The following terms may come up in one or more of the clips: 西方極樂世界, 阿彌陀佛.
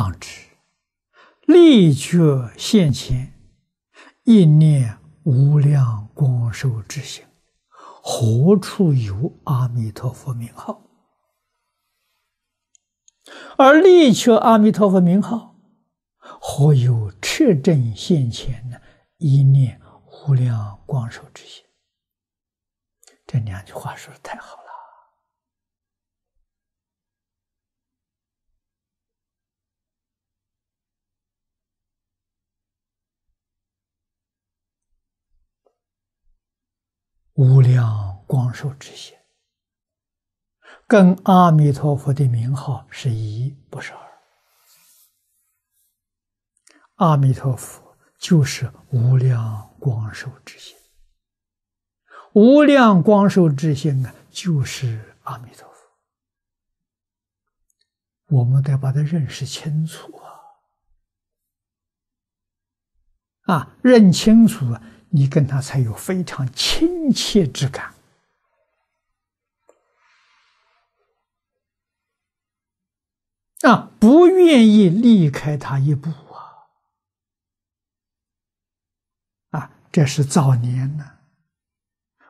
当知，立觉现前，一念无量光寿之心，何处有阿弥陀佛名号？而力求阿弥陀佛名号，何有彻证现前呢？一念无量光寿之心。这两句话说的太好了。无量光寿之心，跟阿弥陀佛的名号是一，不是二。阿弥陀佛就是无量光寿之心，无量光寿之心啊，就是阿弥陀佛。我们得把它认识清楚啊！认清楚啊！你跟他才有非常亲切之感。不愿意离开他一步啊！这是早年呢，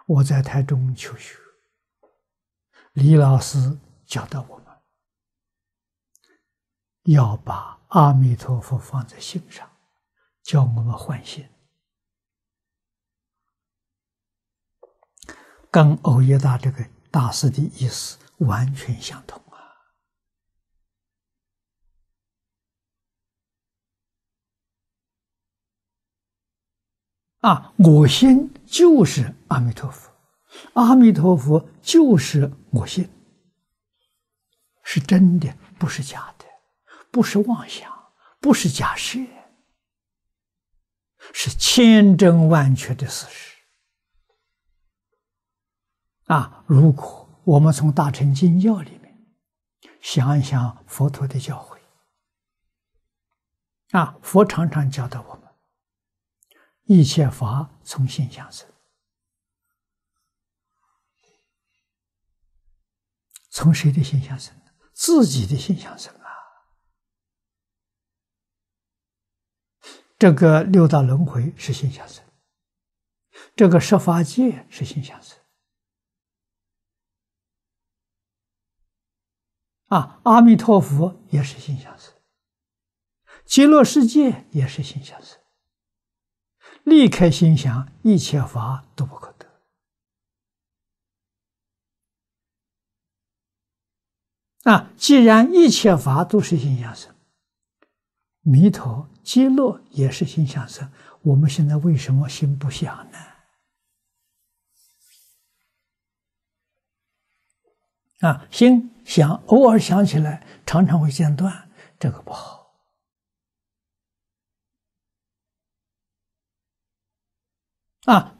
我在台中求学，李老师教导我们，要把阿弥陀佛放在心上，教我们换心。跟欧耶大这个大师的意思完全相同啊！我心就是阿弥陀佛，阿弥陀佛就是我心，是真的，不是假的，不是妄想，不是假设，是千真万确的事实。如果我们从大乘经教里面想一想佛陀的教诲，佛常常教导我们，一切法从心想生，从谁的心想生？自己的心想生啊！这个六道轮回是心想生，这个十法界是心想生。阿弥陀佛也是心想生，极乐世界也是心想生。离开心想，一切法都不可得。既然一切法都是心想生，弥陀、极乐也是心想生，我们现在为什么心不想呢？心想偶尔想起来，常常会间断，这个不好。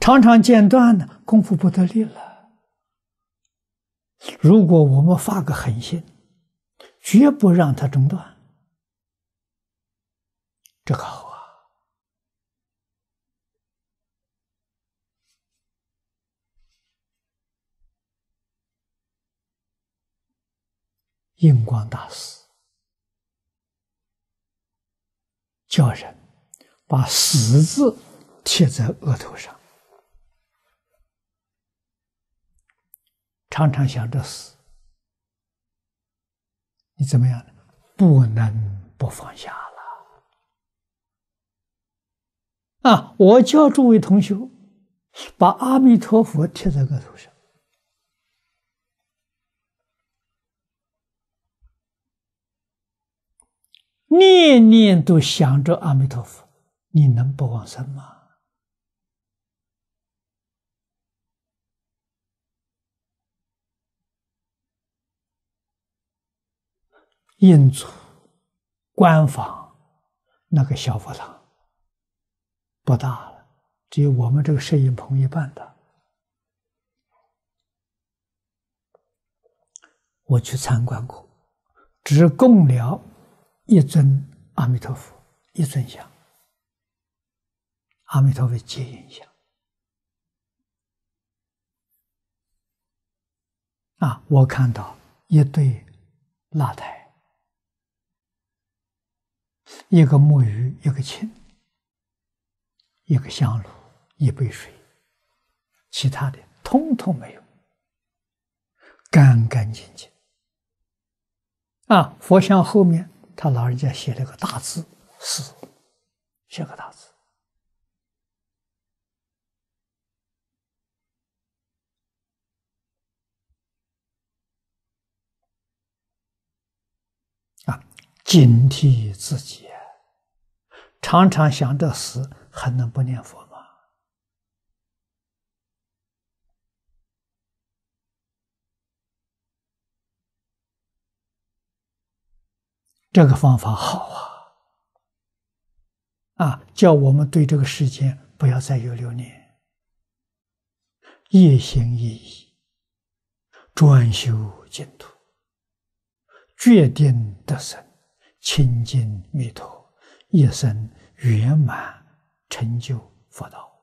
常常间断呢，功夫不得力了。如果我们发个狠心，绝不让它中断，这个好啊。印光大师叫人把死字贴在额头上，常常想着死，你怎么样呢？不能不放下了。我叫诸位同学把阿弥陀佛贴在额头上。念念都想着阿弥陀佛，你能不往生吗？印祖官房那个小佛堂不大了，只有我们这个摄影棚一半大。我去参观过，只供了一尊阿弥陀佛，一尊像，阿弥陀佛接引像。我看到一对蜡台，一个木鱼，一个磬，一个香炉，一杯水，其他的通通没有，干干净净。啊，佛像后面他老人家写了个大字“死”，写个大字。 警惕自己，常常想着死，还能不念佛吗？这个方法好啊！叫我们对这个世间不要再有留恋，一心一意，专修净土，决定得生。 清净弥陀，一生圆满成就佛道。